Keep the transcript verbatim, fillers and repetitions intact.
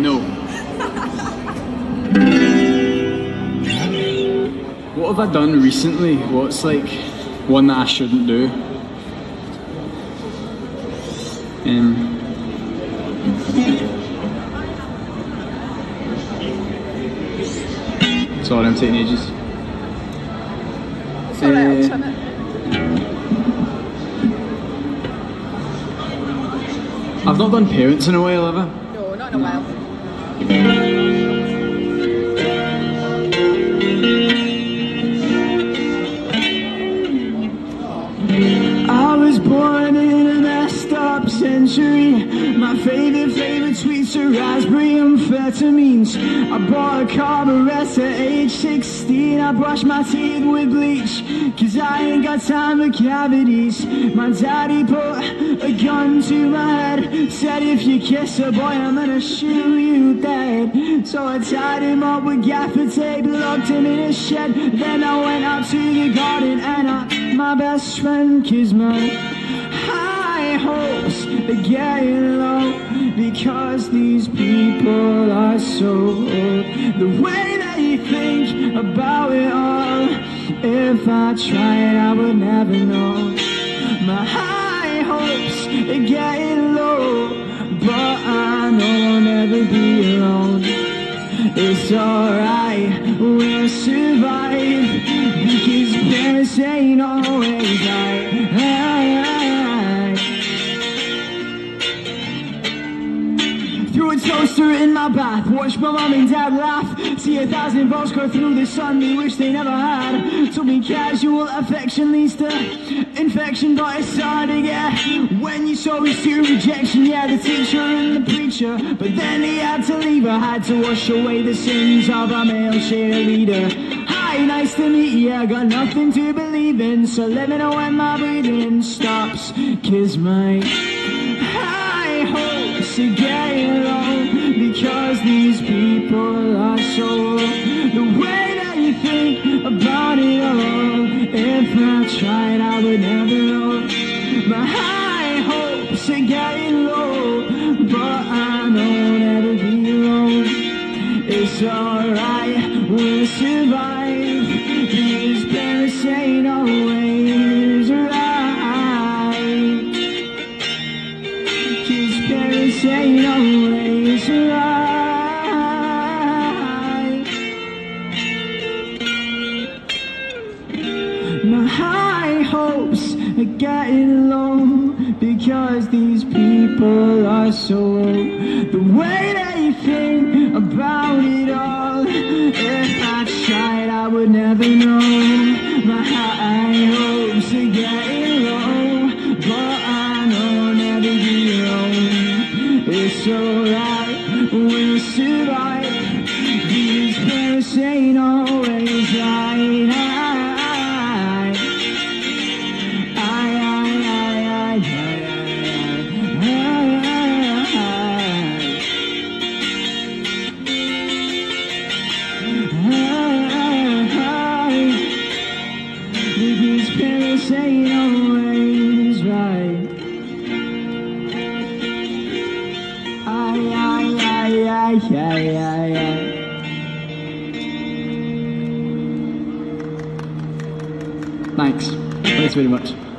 No. What have I done recently? What's like one that I shouldn't do? Um, sorry, I'm taking ages. It's alright, uh, I'll turn it. I've not done parents in a while, have I? No, not in a while. I was born in a messed up century. My favourite, favourite sweets are raspberry amphetamines. I bought a carburetor at age sixteen. I brush my teeth with bleach, cause I ain't got time for cavities. My daddy put a gun to my head, said if you kiss a boy I'm gonna shoot you dead. So I tied him up with gaffer tape, locked him in a shed. Then I went out to the garden and I, my best friend, cause my high hopes are getting low, because these people are so old. The way they think about it all, if I tried, I would never know. My high hopes are getting low, but I know I'll never be alone. It's alright, we'll survive, because parents ain't always right. Threw a toaster in my bath, watched my mum and dad laugh. See a thousand volts go through the sun they wish they never had. Told me casual affection leads to infection, but it's hard to get when you sow is to rejection. Yeah, the teacher and the preacher, but then he had to leave her. Had to wash away the sins of a male cheerleader. Hi, nice to meet you, I got nothing to believe in, so let me know when my breathing stops, cause my high hopes are getting low, because these people are so old. The way that you think about it all, if I tried I would never know. My high hopes are getting low, but I know I'll never be alone. It's alright, we'll survive, these parents ain't always right, these parents ain't always right. Getting low, because these people are so old. The way they think about it all, if I tried I would never know. My high hopes are getting low, but I know I'll never be alone. It's alright, we'll survive, these parents ain't always right. Yeah, yeah, yeah. Thanks. Thanks very much.